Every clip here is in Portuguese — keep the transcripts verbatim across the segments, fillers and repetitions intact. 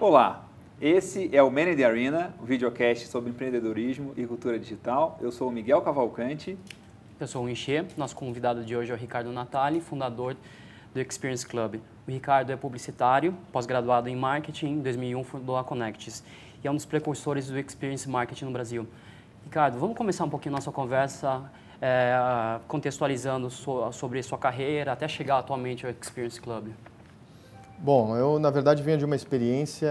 Olá, esse é o Man in the Arena, um videocast sobre empreendedorismo e cultura digital. Eu sou o Miguel Cavalcanti. Eu sou o In Hsieh. Nosso convidado de hoje é o Ricardo Natale, fundador do Experience Club. O Ricardo é publicitário, pós-graduado em marketing, em dois mil e um fundou a Conectis e é um dos precursores do Experience Marketing no Brasil. Ricardo, vamos começar um pouquinho nossa conversa é, contextualizando so, sobre sua carreira até chegar atualmente ao Experience Club. Bom, eu na verdade venho de uma experiência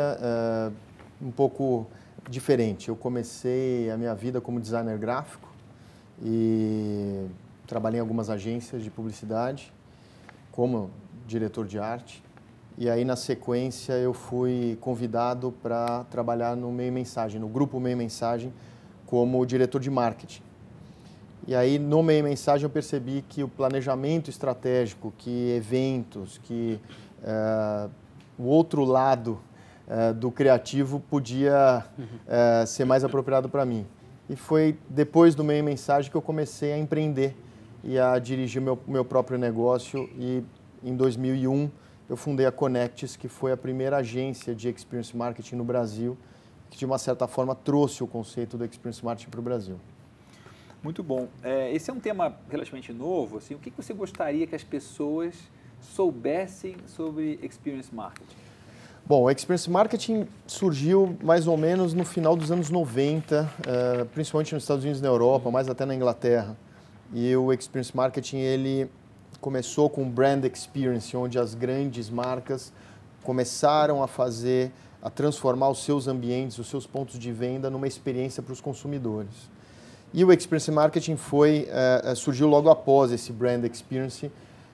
uh, um pouco diferente. Eu comecei a minha vida como designer gráfico e trabalhei em algumas agências de publicidade como diretor de arte. E aí na sequência eu fui convidado para trabalhar no Meio e Mensagem, no grupo Meio e Mensagem, como diretor de marketing. E aí no Meio e Mensagem eu percebi que o planejamento estratégico, que eventos, que Uh, o outro lado uh, do criativo podia uh, ser mais apropriado para mim. E foi depois do Meio Mensagem que eu comecei a empreender e a dirigir meu, meu próprio negócio. E em dois mil e um eu fundei a Conectis, que foi a primeira agência de Experience Marketing no Brasil, que de uma certa forma trouxe o conceito do Experience Marketing para o Brasil. Muito bom. É, esse é um tema relativamente novo. Assim, o que você gostaria que as pessoas soubessem sobre Experience Marketing? Bom, o Experience Marketing surgiu mais ou menos no final dos anos noventa, principalmente nos Estados Unidos e na Europa, mais até na Inglaterra. E o Experience Marketing ele começou com Brand Experience, onde as grandes marcas começaram a fazer, a transformar os seus ambientes, os seus pontos de venda numa experiência para os consumidores. E o Experience Marketing foi, surgiu logo após esse Brand Experience,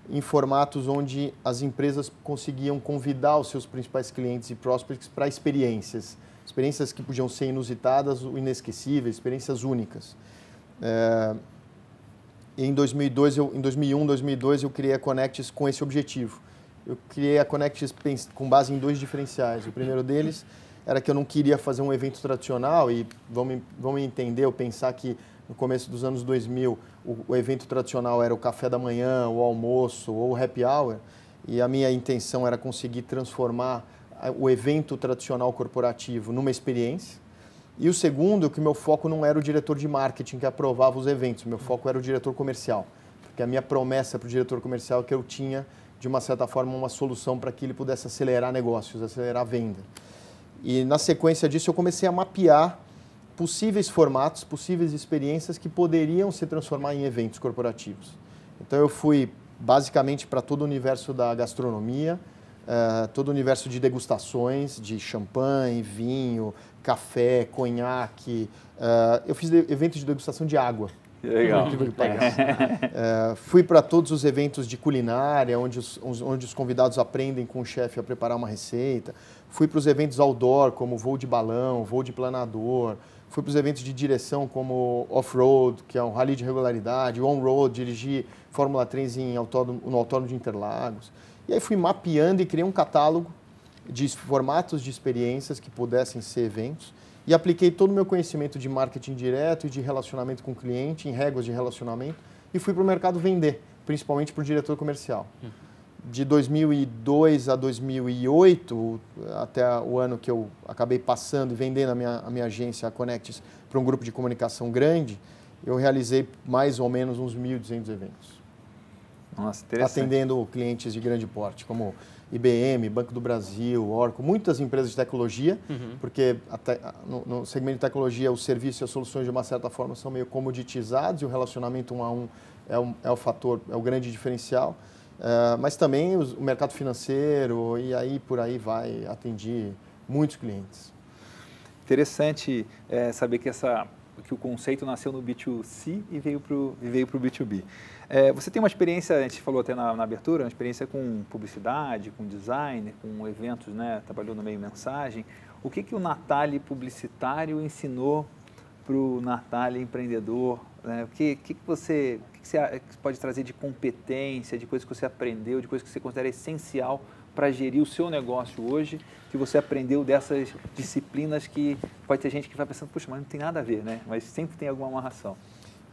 em formatos onde as empresas conseguiam convidar os seus principais clientes e prospects para experiências. Experiências que podiam ser inusitadas ou inesquecíveis, experiências únicas. É... Em, dois mil e dois, eu, em dois mil e um, dois mil e dois, eu criei a Conectis com esse objetivo. Eu criei a Conectis com base em dois diferenciais. O primeiro deles era que eu não queria fazer um evento tradicional e vão me, vão me entender ou pensar que no começo dos anos dois mil, o, o evento tradicional era o café da manhã, o almoço ou o happy hour, e a minha intenção era conseguir transformar o evento tradicional corporativo numa experiência. E o segundo, que o meu foco não era o diretor de marketing que aprovava os eventos, o meu foco era o diretor comercial, porque a minha promessa para o diretor comercial é que eu tinha, de uma certa forma, uma solução para que ele pudesse acelerar negócios, acelerar a venda. E na sequência disso eu comecei a mapear possíveis formatos, possíveis experiências que poderiam se transformar em eventos corporativos. Então eu fui basicamente para todo o universo da gastronomia, uh, todo o universo de degustações, de champanhe, vinho, café, conhaque. Uh, eu fiz de, eventos de degustação de água. Legal. Uh, fui para todos os eventos de culinária, onde os, onde os convidados aprendem com o chefe a preparar uma receita. Fui para os eventos outdoor, como voo de balão, voo de planador. Fui para os eventos de direção, como off-road, que é um rally de regularidade, on-road, dirigir Fórmula três em autódromo, no autódromo de Interlagos. E aí fui mapeando e criei um catálogo de formatos de experiências que pudessem ser eventos. E apliquei todo o meu conhecimento de marketing direto e de relacionamento com o cliente, em regras de relacionamento, e fui para o mercado vender, principalmente para o diretor comercial. De dois mil e dois a dois mil e oito, até o ano que eu acabei passando e vendendo a minha, a minha agência, a Conectis, para um grupo de comunicação grande, eu realizei mais ou menos uns mil e duzentos eventos. Nossa, interessante. Atendendo clientes de grande porte, como I B M, Banco do Brasil, Oracle, muitas empresas de tecnologia, uhum. porque até, no, no segmento de tecnologia os serviços e as soluções de uma certa forma são meio comoditizados e o relacionamento um a um é, um, é o fator, é o grande diferencial, uh, mas também os, o mercado financeiro e aí por aí vai, atendi muitos clientes. Interessante é, saber que essa... que o conceito nasceu no B dois C e veio para o veio para o B dois B. É, você tem uma experiência, a gente falou até na, na abertura, uma experiência com publicidade, com design, com eventos, né? Trabalhou no Meio Mensagem. O que que o Natale publicitário ensinou para o Natale empreendedor? Né? O que que você que, que você pode trazer de competência, de coisas que você aprendeu, de coisas que você considera essencial para gerir o seu negócio hoje, que você aprendeu dessas disciplinas que pode ter gente que vai pensando, puxa, mas não tem nada a ver, né? Mas sempre tem alguma amarração.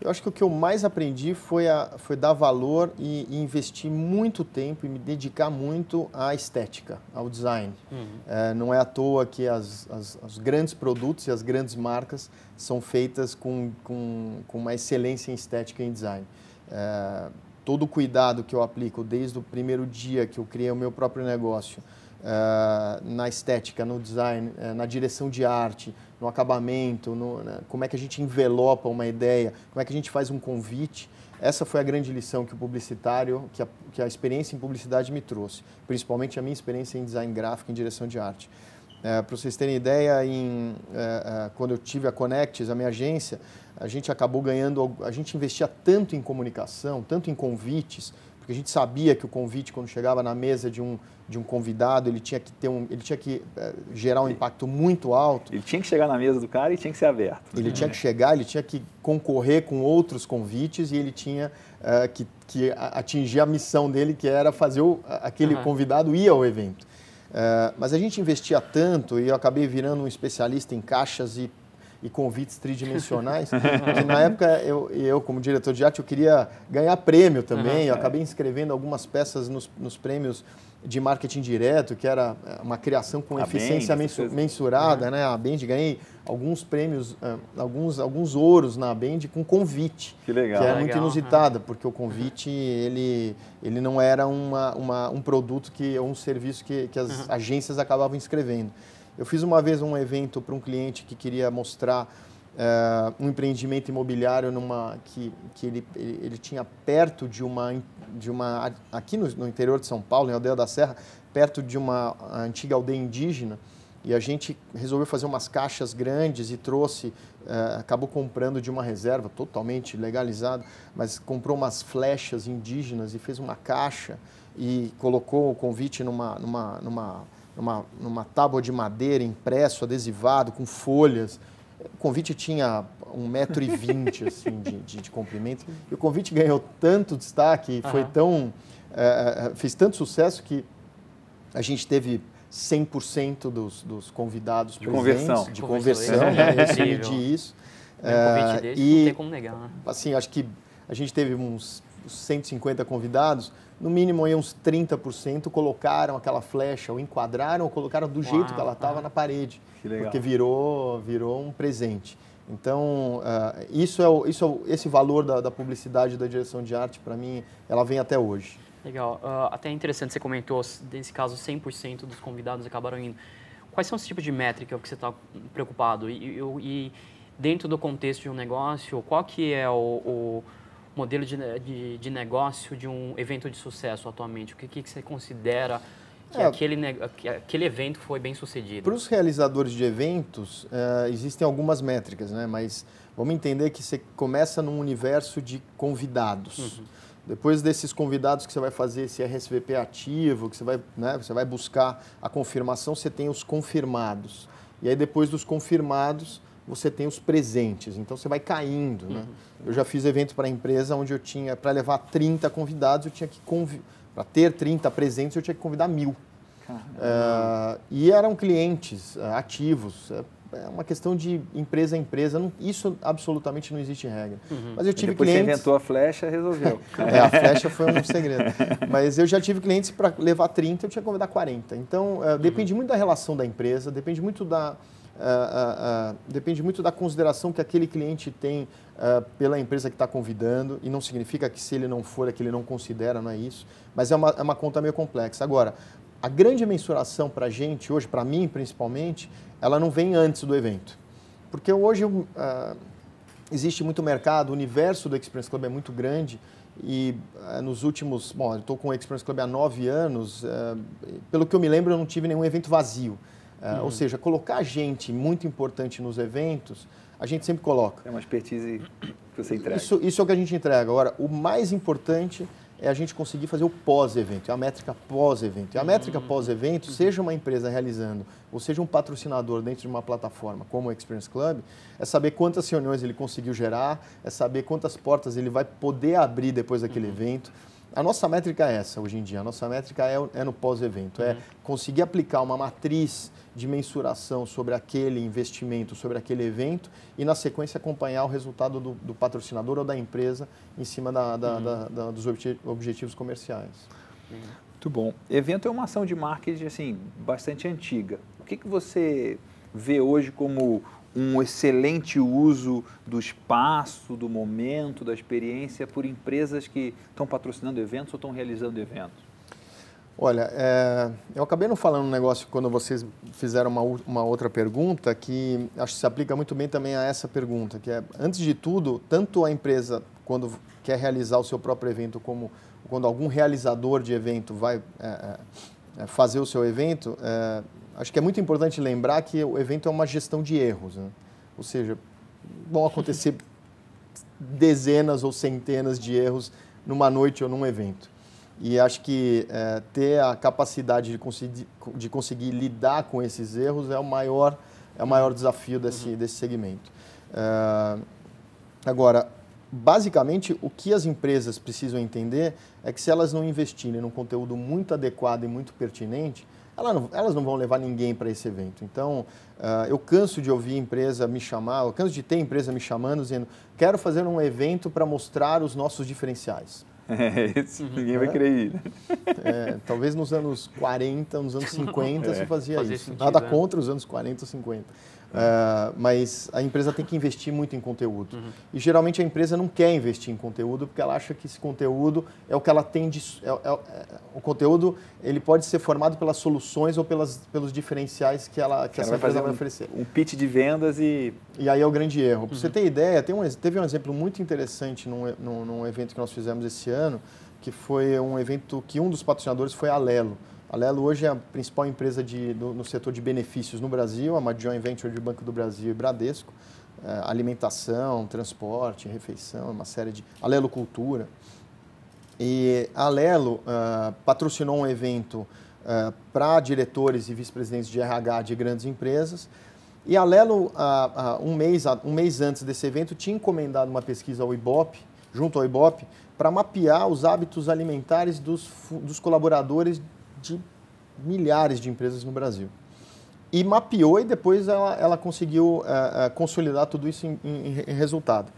Eu acho que o que eu mais aprendi foi, a, foi dar valor e, e investir muito tempo e me dedicar muito à estética, ao design. Uhum. É, não é à toa que as, as, os grandes produtos e as grandes marcas são feitas com, com, com uma excelência em estética e em design. É, todo o cuidado que eu aplico desde o primeiro dia que eu criei o meu próprio negócio, Uh, na estética, no design, uh, na direção de arte, no acabamento, no, né, como é que a gente envelopa uma ideia, como é que a gente faz um convite. Essa foi a grande lição que o publicitário, que a, que a experiência em publicidade me trouxe, principalmente a minha experiência em design gráfico, em direção de arte. Uh, Para vocês terem ideia, em, uh, uh, quando eu tive a Conectis, a minha agência, a gente acabou ganhando, a gente investia tanto em comunicação, tanto em convites, porque a gente sabia que o convite, quando chegava na mesa de um, de um convidado, ele tinha que, ter um, ele tinha que é, gerar um ele, impacto muito alto. Ele tinha que chegar na mesa do cara e tinha que ser aberto. Ele né? tinha que chegar, ele tinha que concorrer com outros convites e ele tinha é, que, que atingir a missão dele, que era fazer o, aquele uhum. convidado ir ao evento. É, mas a gente investia tanto e eu acabei virando um especialista em caixas e e convites tridimensionais, que na época eu, eu, como diretor de arte, eu queria ganhar prêmio também, uhum, eu acabei inscrevendo algumas peças nos, nos prêmios de marketing direto, que era uma criação com a eficiência Band, mensu, mensurada, uhum. né? A Band, ganhei alguns prêmios, alguns, alguns ouros na Band com convite, que, legal. que era legal, muito inusitada, uhum. porque o convite, ele, ele não era uma, uma, um produto que, ou um serviço que, que as uhum. agências acabavam inscrevendo. Eu fiz uma vez um evento para um cliente que queria mostrar uh, um empreendimento imobiliário numa, que, que ele, ele, ele tinha perto de uma, de uma aqui no, no interior de São Paulo, em Aldeia da Serra, perto de uma antiga aldeia indígena. E a gente resolveu fazer umas caixas grandes e trouxe, uh, acabou comprando de uma reserva totalmente legalizada, mas comprou umas flechas indígenas e fez uma caixa e colocou o convite numa... numa, numa Uma, numa tábua de madeira, impresso, adesivado, com folhas. O convite tinha um metro e vinte assim, de, de, de comprimento. E o convite ganhou tanto destaque, uhum. foi tão, é, fez tanto sucesso que a gente teve cem por cento dos, dos convidados de presentes. Conversão. De conversão. De é, conversão, isso. É, um convite desse, e, não tem como negar. Né? Assim, acho que a gente teve uns cento e cinquenta convidados. No mínimo, aí uns trinta por cento colocaram aquela flecha, ou enquadraram, ou colocaram do jeito uau, que ela estava na parede. Que legal. Porque virou, virou um presente. Então, uh, isso é o, isso é o, esse valor da, da publicidade e da direção de arte, para mim, ela vem até hoje. Legal. Uh, até é interessante, você comentou, nesse caso, cem por cento dos convidados acabaram indo. Quais são os tipos de métrica que você está preocupado? E, e dentro do contexto de um negócio, qual que é o... o modelo de, de, de negócio de um evento de sucesso atualmente? O que, que você considera que, é, aquele, que aquele evento foi bem sucedido? Para os realizadores de eventos, uh, existem algumas métricas, né? Mas vamos entender que você começa num universo de convidados. Uhum. Depois desses convidados que você vai fazer esse R S V P ativo, que você vai, né, você vai buscar a confirmação, você tem os confirmados. E aí depois dos confirmados, você tem os presentes, então você vai caindo, né? Uhum. Eu já fiz evento para a empresa onde eu tinha, para levar trinta convidados, eu tinha que convidar, para ter trinta presentes, eu tinha que convidar mil. Uh, e eram clientes uh, ativos, é uma questão de empresa a empresa, não, isso absolutamente não existe regra. Uhum. Mas eu tive depois clientes... Você inventou a flecha, resolveu. É, a flecha foi um segredo. Mas eu já tive clientes para levar trinta, eu tinha que convidar quarenta. Então, uh, depende uhum. muito da relação da empresa, depende muito da... Uh, uh, uh, depende muito da consideração que aquele cliente tem uh, pela empresa que está convidando, e não significa que se ele não for, é que ele não considera, não é isso, mas é uma, é uma conta meio complexa. Agora, a grande mensuração para a gente hoje, para mim principalmente, ela não vem antes do evento, porque hoje uh, existe muito mercado, o universo do Experience Club é muito grande, e uh, nos últimos, bom, eu estou com o Experience Club há nove anos, uh, pelo que eu me lembro, eu não tive nenhum evento vazio. Uh, uhum. Ou seja, colocar gente muito importante nos eventos, a gente sempre coloca. É uma expertise que você entrega. Isso, isso é o que a gente entrega. Agora, o mais importante é a gente conseguir fazer o pós-evento, a métrica pós-evento. E a métrica uhum. pós-evento, uhum. seja uma empresa realizando, ou seja um patrocinador dentro de uma plataforma como o Experience Club, é saber quantas reuniões ele conseguiu gerar, é saber quantas portas ele vai poder abrir depois daquele uhum. evento, A nossa métrica é essa hoje em dia, a nossa métrica é, é no pós-evento, uhum. é conseguir aplicar uma matriz de mensuração sobre aquele investimento, sobre aquele evento e, na sequência, acompanhar o resultado do, do patrocinador ou da empresa em cima da, da, uhum. da, da, dos objetivos comerciais. Muito bom. Evento é uma ação de marketing assim, bastante antiga. O que, que você vê hoje como um excelente uso do espaço, do momento, da experiência por empresas que estão patrocinando eventos ou estão realizando eventos? Olha, é, eu acabei não falando um negócio quando vocês fizeram uma, uma outra pergunta que acho que se aplica muito bem também a essa pergunta, que é, antes de tudo, tanto a empresa, quando quer realizar o seu próprio evento, como quando algum realizador de evento vai é, é, fazer o seu evento, é, acho que é muito importante lembrar que o evento é uma gestão de erros, né? Ou seja, vão acontecer dezenas ou centenas de erros numa noite ou num evento. E acho que é, ter a capacidade de conseguir, de conseguir lidar com esses erros é o maior, é o maior desafio desse, uhum. desse segmento. É, agora, basicamente, o que as empresas precisam entender é que se elas não investirem num conteúdo muito adequado e muito pertinente, Elas não, elas não vão levar ninguém para esse evento. Então, uh, eu canso de ouvir empresa me chamar, eu canso de ter empresa me chamando, dizendo, quero fazer um evento para mostrar os nossos diferenciais. É, isso, ninguém é. vai querer ir. É, talvez nos anos quarenta, nos anos cinquenta, é, se fazia, fazia isso. Sentido, Nada né? contra os anos quarenta ou cinquenta. Uh, mas a empresa tem que investir muito em conteúdo. Uhum. E geralmente a empresa não quer investir em conteúdo porque ela acha que esse conteúdo é o que ela tem de, é, é, é, o conteúdo ele pode ser formado pelas soluções ou pelas, pelos diferenciais que, ela, que essa vai empresa fazer vai oferecer. Um, um pitch de vendas e... E aí é o grande erro. Para uhum. você ter ideia, tem um, teve um exemplo muito interessante num, num, num evento que nós fizemos esse ano, que foi um evento que um dos patrocinadores foi a Alelo. A Alelo hoje é a principal empresa de, do, no setor de benefícios no Brasil, é uma joint venture de Banco do Brasil e Bradesco, é, alimentação, transporte, refeição, uma série de... Alelo Cultura. E a Alelo uh, patrocinou um evento uh, para diretores e vice-presidentes de R H de grandes empresas. E a Alelo, uh, uh, um, mês, uh, um mês antes desse evento, tinha encomendado uma pesquisa ao Ibope, junto ao Ibope, para mapear os hábitos alimentares dos, dos colaboradores de milhares de empresas no Brasil. E mapeou e depois ela, ela conseguiu uh, uh, consolidar tudo isso em, em, em resultado.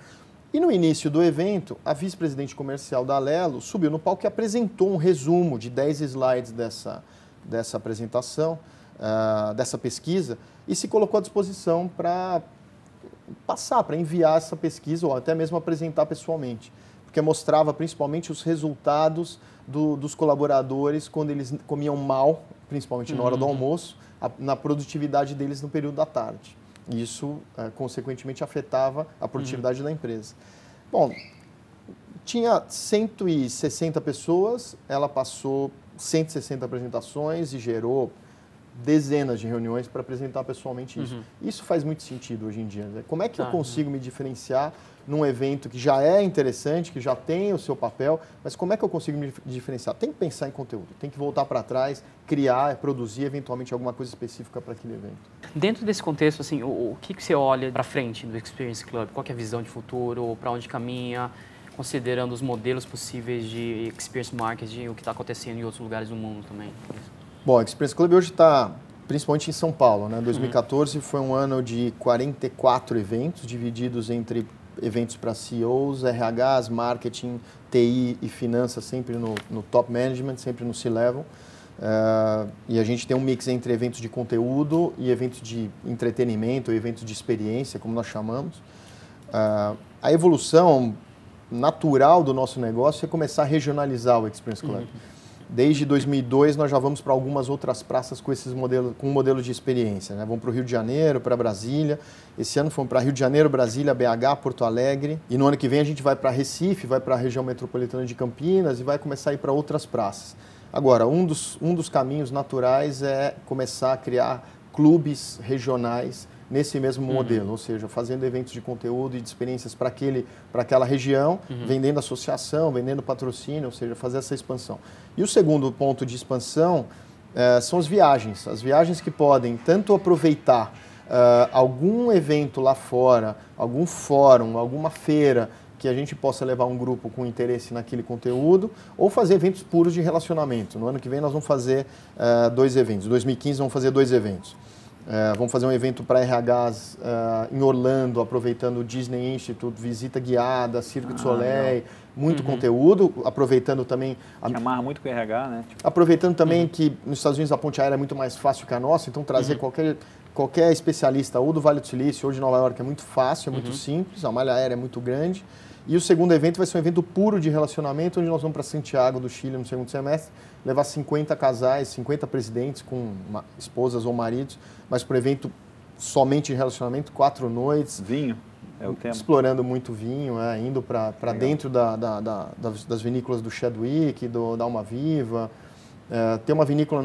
E no início do evento, a vice-presidente comercial da Alelo subiu no palco e apresentou um resumo de dez slides dessa, dessa apresentação, uh, dessa pesquisa, e se colocou à disposição para passar, para enviar essa pesquisa ou até mesmo apresentar pessoalmente, porque mostrava principalmente os resultados Do, dos colaboradores quando eles comiam mal, principalmente na hora uhum. do almoço, a, na produtividade deles no período da tarde. Isso, é, consequentemente, afetava a produtividade uhum. da empresa. Bom, tinha cento e sessenta pessoas, ela passou cento e sessenta apresentações e gerou dezenas de reuniões para apresentar pessoalmente isso. Uhum. Isso faz muito sentido hoje em dia, né? Como é que ah, eu consigo uhum. me diferenciar num evento que já é interessante, que já tem o seu papel, mas como é que eu consigo me diferenciar? Tem que pensar em conteúdo, tem que voltar para trás, criar, produzir eventualmente alguma coisa específica para aquele evento. Dentro desse contexto, assim, o, o que, que você olha para frente do Experience Club? Qual que é a visão de futuro? Para onde caminha? Considerando os modelos possíveis de experience marketing, o que está acontecendo em outros lugares do mundo também. Bom, o Experience Club hoje está principalmente em São Paulo, né? dois mil e quatorze foi um ano de quarenta e quatro eventos, divididos entre eventos para C E Os, R Hs, marketing, T I e finanças, sempre no, no top management, sempre no C-level. Uh, e a gente tem um mix entre eventos de conteúdo e eventos de entretenimento, eventos de experiência, como nós chamamos. Uh, a evolução natural do nosso negócio é começar a regionalizar o Experience Club. Uhum. Desde dois mil e dois, nós já vamos para algumas outras praças com esses modelos, com um modelo de experiência, né? Vamos para o Rio de Janeiro, para Brasília. Esse ano fomos para Rio de Janeiro, Brasília, B H, Porto Alegre. E no ano que vem a gente vai para Recife, vai para a região metropolitana de Campinas e vai começar a ir para outras praças. Agora, um dos, um dos caminhos naturais é começar a criar clubes regionais nesse mesmo uhum. modelo, ou seja, fazendo eventos de conteúdo e de experiências para aquele, para aquela região, uhum. vendendo associação, vendendo patrocínio, ou seja, fazer essa expansão. E o segundo ponto de expansão eh, são as viagens. As viagens que podem tanto aproveitar eh, algum evento lá fora, algum fórum, alguma feira, que a gente possa levar um grupo com interesse naquele conteúdo, ou fazer eventos puros de relacionamento. No ano que vem nós vamos fazer uh, dois eventos. Em dois mil e quinze vamos fazer dois eventos. Uh, vamos fazer um evento para R Hs uh, em Orlando, aproveitando o Disney Institute, visita guiada, Cirque ah, du Soleil, não. muito uhum. conteúdo, aproveitando também... A... Que amarra muito com o R H, né? Tipo... Aproveitando também uhum. que nos Estados Unidos a ponte aérea é muito mais fácil que a nossa, então trazer uhum. qualquer... Qualquer especialista ou do Vale do Silício ou de Nova York é muito fácil, é muito uhum. simples, a malha aérea é muito grande. E o segundo evento vai ser um evento puro de relacionamento, onde nós vamos para Santiago do Chile no segundo semestre, levar cinquenta casais, cinquenta presidentes com uma, esposas ou maridos, mas para o evento somente de relacionamento, quatro noites. Vinho é o tema. Explorando muito vinho, é, indo para dentro da, da, da, das vinícolas do Chadwick, do, da Alma Viva. É, tem uma vinícola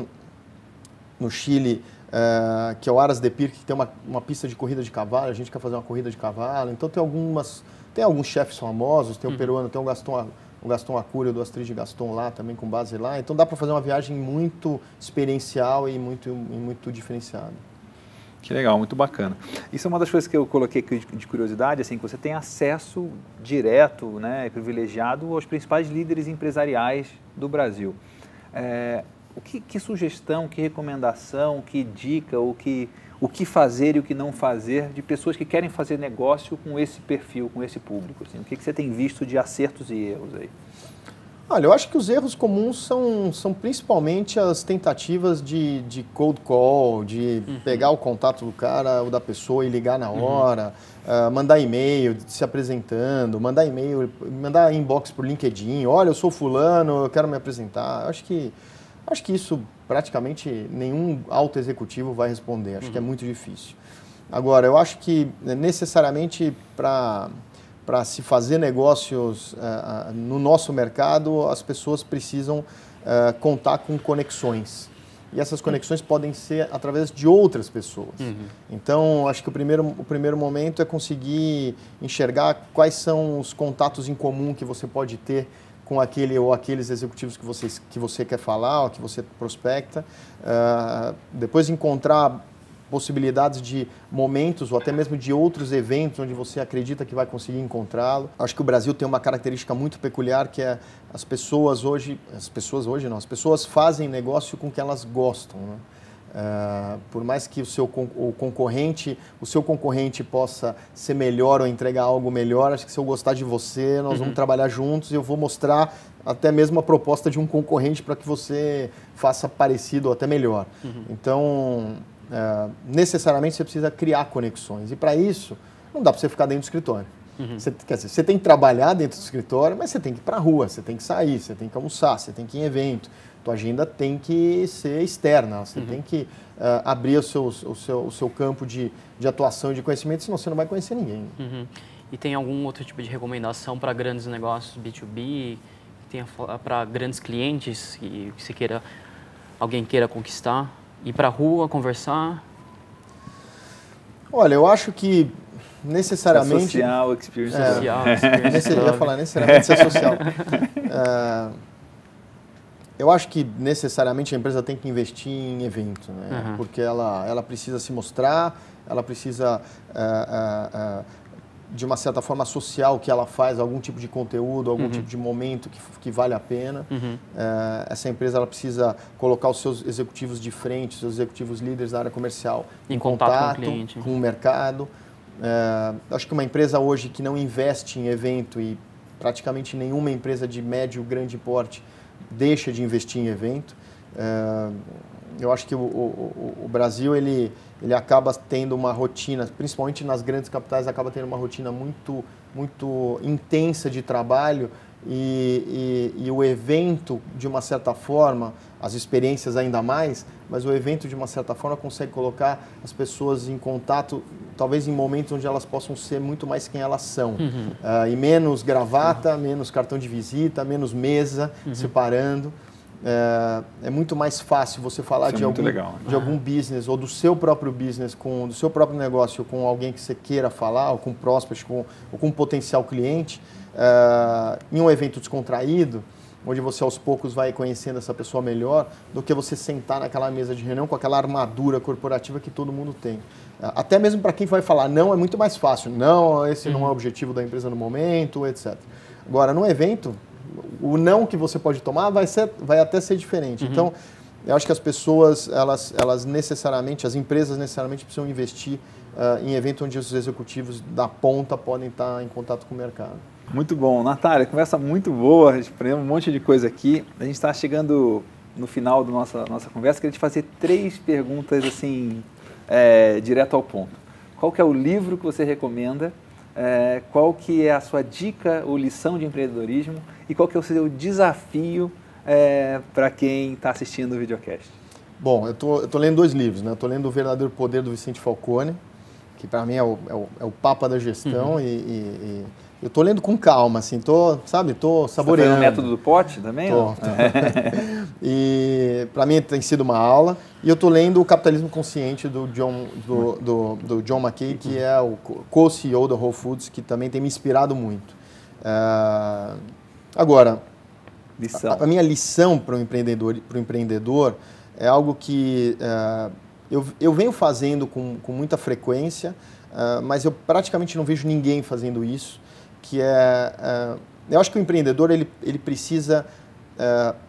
no Chile... É, que é o Aras de Pir, que tem uma, uma pista de corrida de cavalo, a gente quer fazer uma corrida de cavalo, então tem algumas, tem alguns chefes famosos, tem uhum. o peruano, tem o Gaston, o Gaston Acura, do Astrid de Gaston lá também, com base lá, então dá para fazer uma viagem muito experiencial e muito, e muito diferenciada. Que legal, muito bacana. Isso é uma das coisas que eu coloquei aqui de curiosidade, assim, que você tem acesso direto, né, privilegiado aos principais líderes empresariais do Brasil. É... O que, que sugestão, que recomendação, que dica, o que, o que fazer e o que não fazer de pessoas que querem fazer negócio com esse perfil, com esse público? Assim? O que, que você tem visto de acertos e erros aí? Olha, eu acho que os erros comuns são, são principalmente as tentativas de, de cold call, de uhum. pegar o contato do cara ou da pessoa e ligar na hora, uhum. uh, mandar e-mail se apresentando, mandar e-mail, mandar inbox por LinkedIn, olha, eu sou fulano, eu quero me apresentar. Eu acho que Acho que isso praticamente nenhum alto executivo vai responder, acho uhum. que é muito difícil. Agora, eu acho que necessariamente para para se fazer negócios uh, uh, no nosso mercado, as pessoas precisam uh, contar com conexões. E essas conexões uhum. podem ser através de outras pessoas. Uhum. Então, acho que o primeiro, o primeiro momento é conseguir enxergar quais são os contatos em comum que você pode ter com aquele ou aqueles executivos que você, que você quer falar ou que você prospecta. Uh, depois encontrar possibilidades de momentos ou até mesmo de outros eventos onde você acredita que vai conseguir encontrá-lo. Acho que o Brasil tem uma característica muito peculiar que é as pessoas hoje... As pessoas hoje não, as pessoas fazem negócio com o que elas gostam, né? Uh, por mais que o seu o concorrente, o seu concorrente possa ser melhor ou entregar algo melhor, acho que se eu gostar de você, nós uhum. vamos trabalhar juntos e eu vou mostrar até mesmo a proposta de um concorrente para que você faça parecido ou até melhor. Uhum. Então, uh, necessariamente você precisa criar conexões. E para isso, não dá para você ficar dentro do escritório. Uhum. Você, quer dizer, você tem que trabalhar dentro do escritório, mas você tem que ir para a rua, você tem que sair, você tem que almoçar, você tem que ir em evento. Tua agenda tem que ser externa, você uhum. tem que uh, abrir o seu, o seu, o seu campo de, de atuação e de conhecimento, senão você não vai conhecer ninguém. Uhum. E tem algum outro tipo de recomendação para grandes negócios, B dois B, para grandes clientes que, que se queira, alguém queira conquistar? Ir para a rua, conversar? Olha, eu acho que necessariamente... Social, experience. É, social, experience. Eu ia falar necessariamente ser social. uh, Eu acho que necessariamente a empresa tem que investir em evento, né? Uhum. Porque ela, ela precisa se mostrar, ela precisa, uh, uh, uh, de uma certa forma, associar o que ela faz, algum tipo de conteúdo, algum uhum. tipo de momento que, que vale a pena. Uhum. Uh, essa empresa ela precisa colocar os seus executivos de frente, os seus executivos líderes da área comercial em, em contato, contato com o cliente, com o mercado. Uh, acho que uma empresa hoje que não investe em evento, e praticamente nenhuma empresa de médio, grande porte, deixa de investir em evento. Eu acho que o, o, o Brasil ele, ele acaba tendo uma rotina, principalmente nas grandes capitais, acaba tendo uma rotina muito, muito intensa de trabalho e, e, e o evento, de uma certa forma, as experiências ainda mais, mas o evento, de uma certa forma, consegue colocar as pessoas em contato, talvez em momentos onde elas possam ser muito mais quem elas são. Uhum. Uh, e menos gravata, uhum. menos cartão de visita, menos mesa, uhum. separando. Uh, é muito mais fácil você falar de, é algum, legal, né? de uhum. algum business ou do seu próprio business, com, do seu próprio negócio com alguém que você queira falar, ou com prospects, com, ou com um potencial cliente, uh, em um evento descontraído, onde você aos poucos vai conhecendo essa pessoa melhor, do que você sentar naquela mesa de reunião com aquela armadura corporativa que todo mundo tem. Até mesmo para quem vai falar não, é muito mais fácil. Não, esse não é o objetivo da empresa no momento, etcétera. Agora, num evento, o não que você pode tomar vai, ser, vai até ser diferente. Uhum. Então, eu acho que as pessoas, elas, elas necessariamente, as empresas necessariamente precisam investir uh, em evento onde os executivos da ponta podem estar em contato com o mercado. Muito bom. Natália, conversa muito boa, a gente aprendeu um monte de coisa aqui. A gente está chegando no final da nossa, nossa conversa, queria te fazer três perguntas assim, é, direto ao ponto. Qual que é o livro que você recomenda? É, qual que é a sua dica ou lição de empreendedorismo e qual que é o seu desafio é, para quem está assistindo o videocast? Bom, eu tô, eu tô lendo dois livros, né? Eu tô lendo O Verdadeiro Poder, do Vicente Falcone, que para mim é o, é, o, é o papa da gestão. Uhum. e, e, e eu tô lendo com calma, assim, tô, sabe, tô saboreando. Você tá vendo o método do pote também? Tô, tô. E para mim tem sido uma aula. E eu estou lendo O Capitalismo Consciente, do John, do, do, do John Mackey, que é o co-C E O da Whole Foods, que também tem me inspirado muito. Uh, agora, lição. A, a minha lição para o empreendedor, pro empreendedor é algo que uh, eu, eu venho fazendo com, com muita frequência, uh, mas eu praticamente não vejo ninguém fazendo isso, que é... Uh, eu acho que o empreendedor ele, ele precisa... Uh,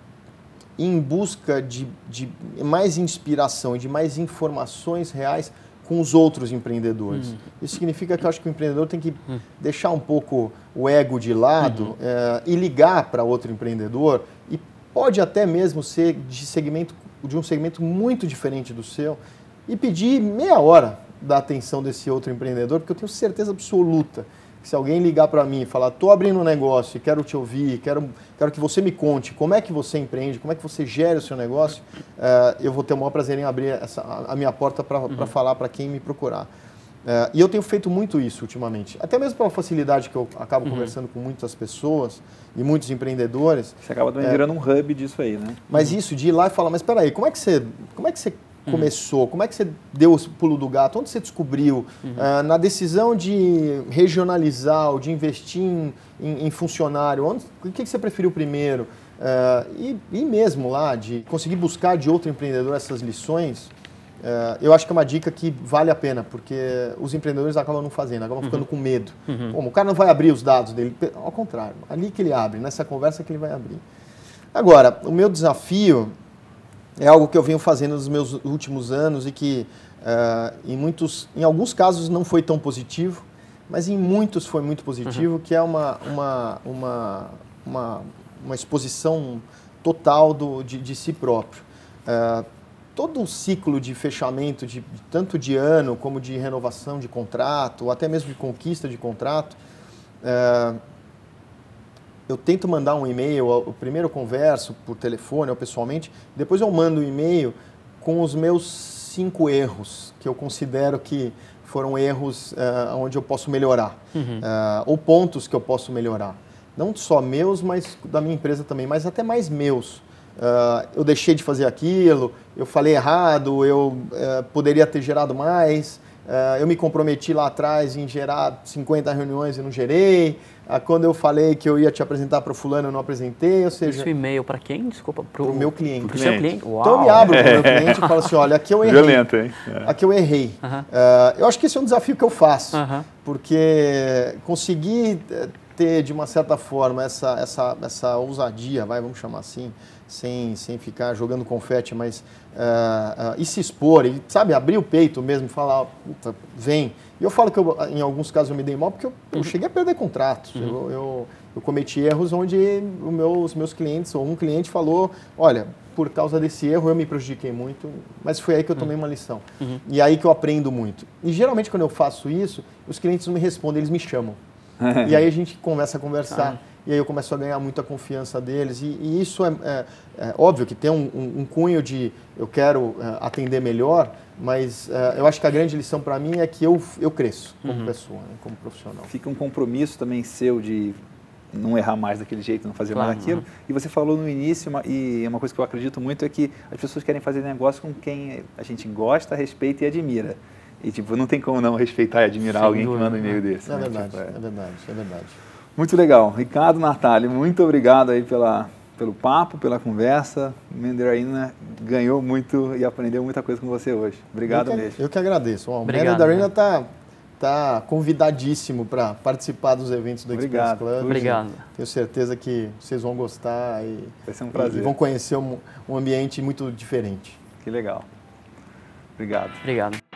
em busca de, de mais inspiração e de mais informações reais com os outros empreendedores. Uhum. Isso significa que eu acho que o empreendedor tem que uhum. deixar um pouco o ego de lado uhum. é, e ligar para outro empreendedor, e pode até mesmo ser de, segmento, de um segmento muito diferente do seu, e pedir meia hora da atenção desse outro empreendedor, porque eu tenho certeza absoluta que se alguém ligar para mim e falar, estou abrindo um negócio e quero te ouvir, quero, quero que você me conte como é que você empreende, como é que você gera o seu negócio, uh, eu vou ter o maior prazer em abrir essa, a minha porta para uhum. falar para quem me procurar. Uh, e eu tenho feito muito isso ultimamente, até mesmo pela facilidade que eu acabo uhum. conversando com muitas pessoas e muitos empreendedores. Você acaba também é, virando um hub disso aí, né? Mas uhum. isso de ir lá e falar, mas espera aí, como é que você... Como é que você começou? Como é que você deu o pulo do gato? Onde você descobriu? Uhum. Uh, na decisão de regionalizar ou de investir em, em, em funcionário, onde, o que você preferiu primeiro? Uh, e, e mesmo lá, de conseguir buscar de outro empreendedor essas lições, uh, eu acho que é uma dica que vale a pena, porque os empreendedores acabam não fazendo, acabam uhum. ficando com medo. Uhum. Como, o cara não vai abrir os dados dele. Ao contrário, ali que ele abre, nessa conversa que ele vai abrir. Agora, o meu desafio... É algo que eu venho fazendo nos meus últimos anos e que uh, em, muitos, em alguns casos não foi tão positivo, mas em muitos foi muito positivo, uhum. que é uma, uma, uma, uma, uma exposição total do, de, de si próprio. Uh, todo um ciclo de fechamento, de, tanto de ano como de renovação de contrato, ou até mesmo de conquista de contrato, uh, eu tento mandar um e-mail, eu primeiro eu converso por telefone ou pessoalmente, depois eu mando um e-mail com os meus cinco erros, que eu considero que foram erros uh, onde eu posso melhorar, uhum. uh, ou pontos que eu posso melhorar. Não só meus, mas da minha empresa também, mas até mais meus. Uh, eu deixei de fazer aquilo, eu falei errado, eu uh, poderia ter gerado mais... Uh, eu me comprometi lá atrás em gerar cinquenta reuniões e não gerei. Uh, quando eu falei que eu ia te apresentar para o fulano, eu não apresentei, ou seja... Isso e-mail para quem? Desculpa, para o meu cliente. Para o seu cliente? Uau. Então eu me abro para o meu cliente e falo assim, olha, aqui eu errei. Violento, hein? É. Aqui eu errei. Uh-huh. uh, eu acho que esse é um desafio que eu faço, uh-huh. porque conseguir ter, de uma certa forma, essa, essa, essa ousadia, vai, vamos chamar assim, sem, sem ficar jogando confete, mas... Uh, uh, e se expor, e, sabe, abrir o peito mesmo e falar, puta, vem. E eu falo que eu, em alguns casos eu me dei mal porque eu, eu cheguei a perder contratos. Uhum. Eu, eu, eu cometi erros onde o meu, os meus clientes, ou um cliente falou, olha, por causa desse erro eu me prejudiquei muito, mas foi aí que eu tomei uma lição. Uhum. E aí que eu aprendo muito. E geralmente quando eu faço isso, os clientes não me respondem, eles me chamam. E aí a gente começa a conversar. Ah. E aí eu começo a ganhar muita confiança deles. E, e isso é, é, é óbvio que tem um, um, um cunho de eu quero é, atender melhor, mas é, eu acho que a grande lição para mim é que eu, eu cresço como uhum. pessoa, né, como profissional. Fica um compromisso também seu de não errar mais daquele jeito, não fazer claro, mais aquilo. Uhum. E você falou no início, uma, e uma coisa que eu acredito muito é que as pessoas querem fazer negócio com quem a gente gosta, respeita e admira. E tipo, não tem como não respeitar e admirar Sem alguém dúvida, que manda um e-mail desse. É, né? verdade, tipo, é. é verdade, é verdade. Muito legal. Ricardo Natale, muito obrigado aí pela, pelo papo, pela conversa. Man in the Arena ganhou muito e aprendeu muita coisa com você hoje. Obrigado eu que, mesmo. Eu que agradeço. O Man in the Arena está tá convidadíssimo para participar dos eventos do Obrigado. Experience Club. Obrigado. Tenho certeza que vocês vão gostar e, Vai ser um prazer. e vão conhecer um, um ambiente muito diferente. Que legal. Obrigado. Obrigado.